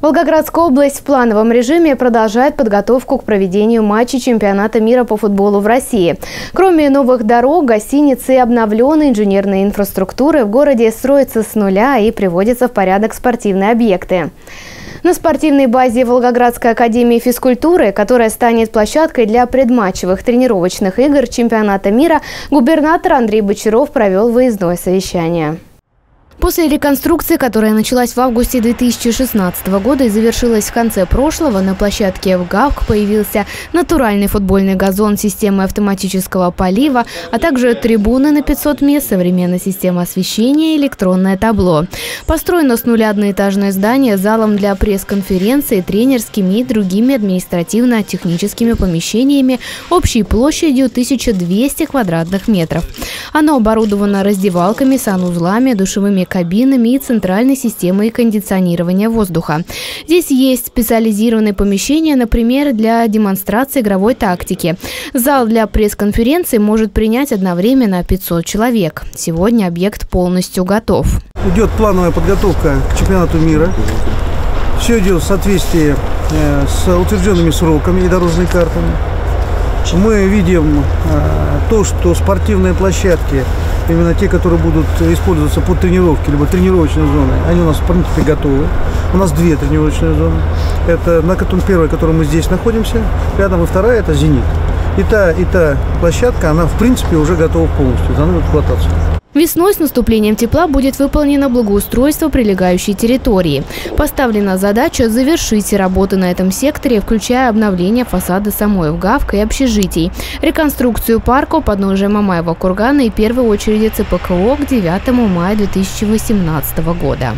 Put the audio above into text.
Волгоградская область в плановом режиме продолжает подготовку к проведению матчей Чемпионата мира по футболу в России. Кроме новых дорог, гостиниц и обновленной инженерной инфраструктуры, в городе строится с нуля и приводятся в порядок спортивные объекты. На спортивной базе Волгоградской академии физкультуры, которая станет площадкой для предматчевых тренировочных игр Чемпионата мира, губернатор Андрей Бочаров провел выездное совещание. После реконструкции, которая началась в августе 2016 года и завершилась в конце прошлого, на площадке ВГАВК появился натуральный футбольный газон системы автоматического полива, а также трибуны на 500 мест, современная система освещения и электронное табло. Построено с нуля одноэтажное здание с залом для пресс-конференции, тренерскими и другими административно-техническими помещениями общей площадью 1200 квадратных метров. Оно оборудовано раздевалками, санузлами, душевыми кабинами и центральной системой кондиционирования воздуха. Здесь есть специализированные помещения, например, для демонстрации игровой тактики. Зал для пресс-конференции может принять одновременно 500 человек. Сегодня объект полностью готов. Идет плановая подготовка к чемпионату мира. Все идет в соответствии с утвержденными сроками и дорожными картами. Мы видим то, что спортивные площадки, именно те, которые будут использоваться под тренировки, либо тренировочные зоны, они у нас, в принципе, готовы. У нас две тренировочные зоны. Это первая, в которой мы здесь находимся, рядом, и вторая – это «Зенит». И та площадка, она, в принципе, уже готова полностью, за новую эксплуатацию. Весной с наступлением тепла будет выполнено благоустройство прилегающей территории. Поставлена задача завершить работы на этом секторе, включая обновление фасада самой ВГАВК и общежитий, реконструкцию парка, подножия Мамаева-Кургана и в первую очередь ЦПКО к 9 мая 2018 года.